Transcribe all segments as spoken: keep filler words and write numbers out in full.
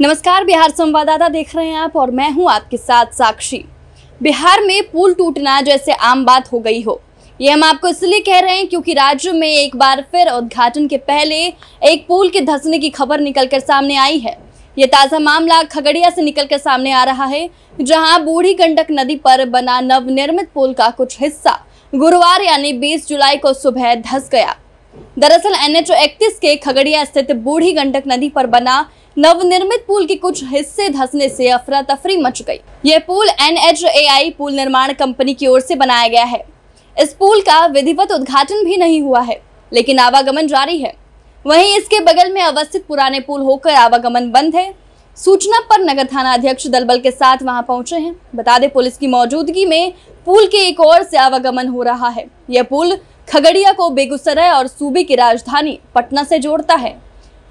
नमस्कार, बिहार संवाददाता देख रहे हैं आप और मैं हूं आपके साथ साक्षी। बिहार में पुल टूटना जैसे आम बात हो गई हो, ये हम आपको इसलिए कह रहे हैं क्योंकि राज्य में एक बार फिर उद्घाटन के पहले एक पुल के धंसने की खबर निकलकर सामने आई है। ये ताज़ा मामला खगड़िया से निकलकर सामने आ रहा है, जहाँ बूढ़ी गंडक नदी पर बना नवनिर्मित पुल का कुछ हिस्सा गुरुवार यानी बीस जुलाई को सुबह धंस गया। दरअसल एनएच इकतीस के खगड़िया स्थित बूढ़ी गंडक नदी पर बना नवनिर्मित पुल के कुछ हिस्से धंसने से अफरा तफरी मच गई। यह पुल एन एच ए आई पुल निर्माण कंपनी की ओर से बनाया गया है। इस पुल का विधिवत उद्घाटन भी नहीं हुआ है, लेकिन आवागमन जारी है। वहीं इसके बगल में अवस्थित पुराने पुल होकर आवागमन बंद है। सूचना पर नगर थाना अध्यक्ष दलबल के साथ वहां पहुंचे हैं। बता दें, पुलिस की मौजूदगी में पुल के एक ओर से आवागमन हो रहा है। यह पुल खगड़िया को बेगूसराय और सूबे की राजधानी पटना से जोड़ता है।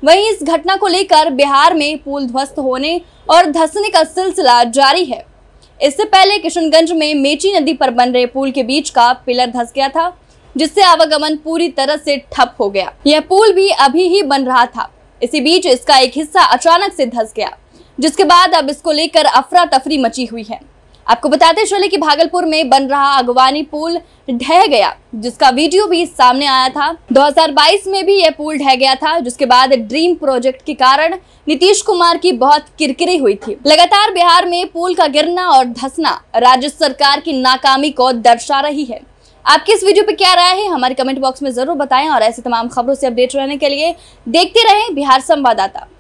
वहीं इस घटना को लेकर बिहार में पुल ध्वस्त होने और धंसने का सिलसिला जारी है। इससे पहले किशनगंज में मेची नदी पर बन रहे पुल के बीच का पिलर धंस गया था, जिससे आवागमन पूरी तरह से ठप हो गया। यह पुल भी अभी ही बन रहा था, इसी बीच इसका एक हिस्सा अचानक से धंस गया, जिसके बाद अब इसको लेकर अफरा तफरी मची हुई है। आपको बताते चले कि भागलपुर में बन रहा अगवानी पुल ढह गया, जिसका वीडियो भी सामने आया था। दो हज़ार बाईस में भी यह पुल ढह गया था, जिसके बाद ड्रीम प्रोजेक्ट के कारण नीतीश कुमार की बहुत किरकिरी हुई थी। लगातार बिहार में पुल का गिरना और धंसना राज्य सरकार की नाकामी को दर्शा रही है। आपकी इस वीडियो पे क्या राय है हमारे कमेंट बॉक्स में जरूर बताएं और ऐसी तमाम खबरों से अपडेट रहने के लिए देखते रहें बिहार संवाददाता।